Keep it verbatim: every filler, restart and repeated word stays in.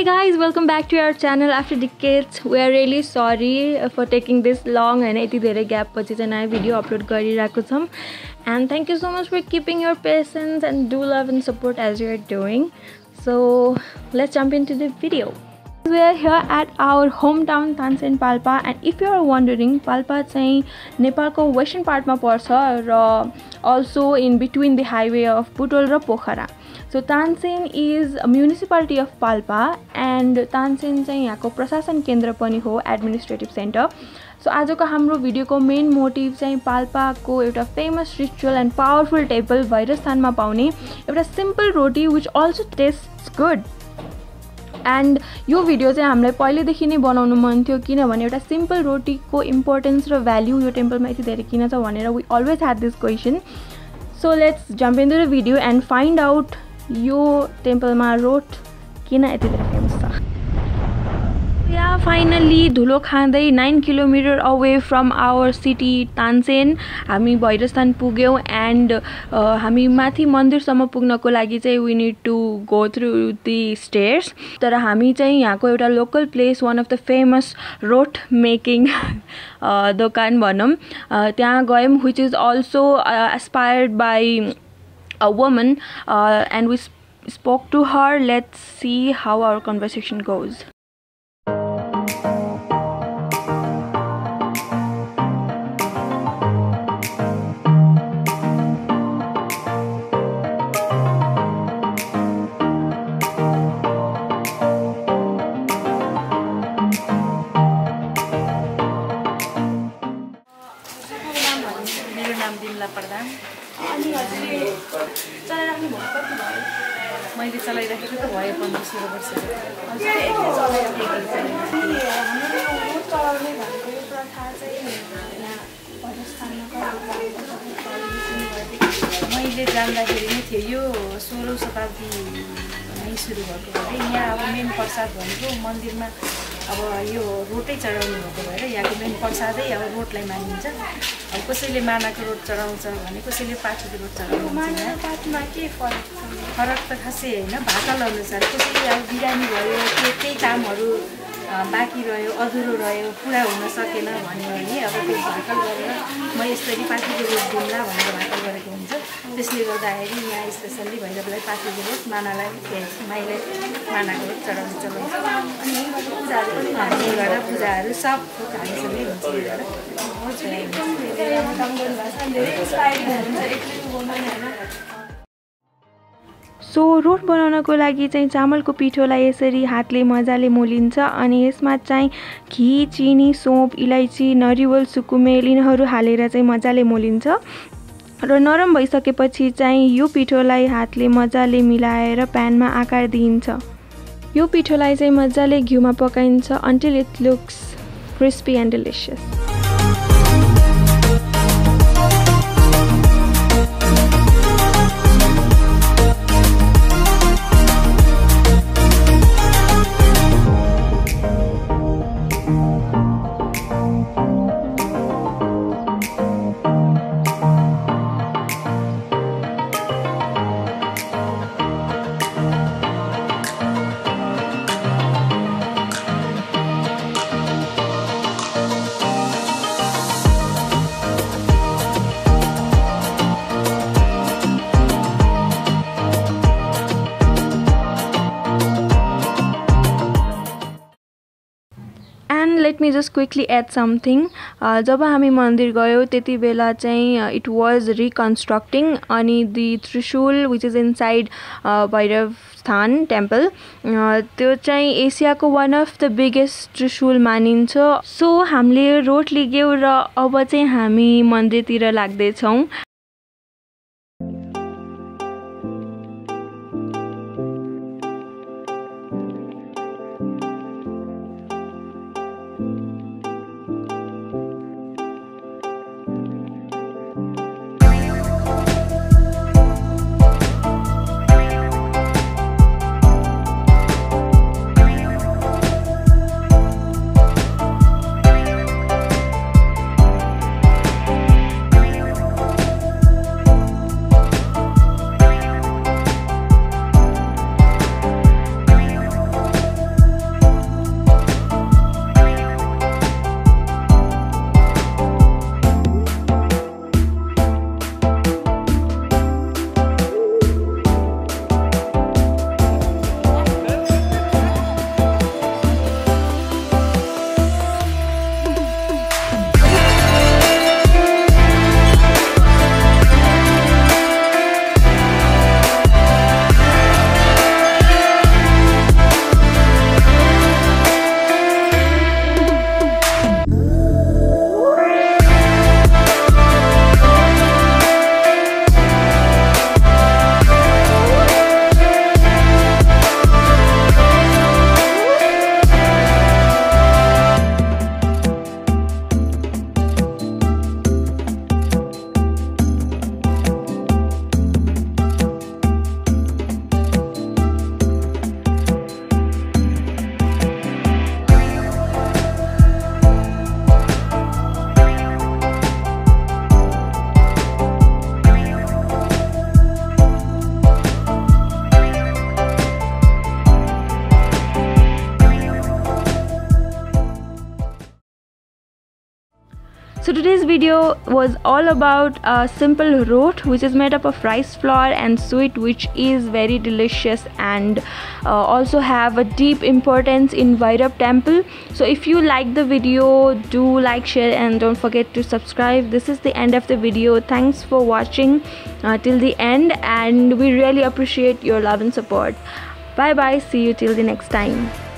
Hey guys, welcome back to our channel. After decades, we are really sorry for taking this long and yeti dherai gap pachi chahi naya video upload gariraku chham. And thank you so much for keeping your patience and do love and support as you are doing. So let's jump into the video. We are here at our hometown Tansen Palpa, and if you are wondering, Palpa chahi Nepal ko western part ma parcha ra also in between the highway of Butwal ra Pokhara. So Tansen is a municipality of Palpa, and Tansen chahi yahako Prasasan Kendra pani ho, administrative center. So ajako hamro video ko main motive chahi Palpa ko euta famous ritual and powerful table Bhairabsthan ma paune euta simple roti which also tastes good. And यो video चाहिँ हामीलाई पहिलेदेखि नै बनाउनु मन थियो किनभने एउटा सिम्पल रोटीको इम्पोर्टेन्स र भ्याल्यु यो टेम्पलमा यति धेरै किन छ भनेर we always had this question. So let's jump in to the video and find out यो टेम्पलमा रोट किन यति धेरै फेमस छ. Yeah, finally Dhulokhandai nine kilometers away from our city Tansen हामी Bhairabsthan पुग्यौ, and हामी माथि मन्दिर सम्म पुग्नको लागि चाहिँ we need to go through the stairs. तर हामी चाहिँ यहाँको एउटा local place, one of the famous roth making दोकान भनौं, त्यहाँ गयौं, which is also uh, aspired by a woman, uh, and we sp spoke to her. Let's see how our conversation goes. मैले जान्दाखेरि नै थियो यो सोह्रौँ शताब्दीमै सुरु भएको भएर यहाँ अब मेन प्रसाद भनेको मन्दिरमा अब यो रोटै चढाउनु भएको भएर यहाँको मेन प्रसादै अब रोटलाई मानिन्छ. अब कसैले मानाको रोट चढाउँछ भने कसैले पाठीको रोट चढाउँछ. मानाको पाठमा के फरक फरक त खासै होइन, भाकाल अनुसार कसैले अब बिरामी भयो, केही कामहरू बाकी रह्यो, अधुरो रह्यो, पुरा हुन सकेन भन्यो भने अब त्यो भाकल गरेर म यसरी पाठीको रोट दिउँला भनेर भाकल गरेको हुन्छ. त्यसले गर्दाखेरि यहाँ स्पेसल्ली भैरवलाई पाठीको रोट, मानालाई माइले मानाको रोट चढाउने चलाउँछ. अनि पूजाहरू पनि हामीले गर्दा पूजाहरू सब हामीसँगै हुन्छ. हजुर एकदम धेरै काम गर्नुभएको छ, धेरै इन्स्पायरिङ हुनुहुन्छ एक्चुअली वुमन हैन. सो रोट बनाउनको लागि चाहिँ चामलको पिठोलाई यसरी हातले मजाले मोलिन्छ अनि यसमा चाहिँ घी, चिनी, सोप, इलाइची, नरिवल, सुकुमेल यिनीहरू हालेर चाहिँ मजाले मोलिन्छ र नरम भइसकेपछि चाहिँ यो पिठोलाई हातले मजाले मिलाएर प्यानमा आकार दिइन्छ. यो पिठोलाई चाहिँ मजाले घिउमा पकाइन्छ until it looks crispy and delicious. Let me just quickly add something. जब हामी मन्दिर गयो त्यति बेला चाहिँ it was reconstructing अनि the Trishul which is inside Bhairabsthan temple, त्यो चाहिँ एसियाको one of the biggest Trishul मानिन्छ. सो हामीले रोट लिग्यौ र अब चाहिँ हामी मन्दिरतिर लाग्दै छौं. So today's video was all about a simple roth which is made up of rice flour and suet, which is very delicious and uh, also have a deep importance in Bhairab temple. So if you like the video, do like, share and don't forget to subscribe. This is the end of the video. Thanks for watching uh, till the end, and we really appreciate your love and support. Bye bye, see you till the next time.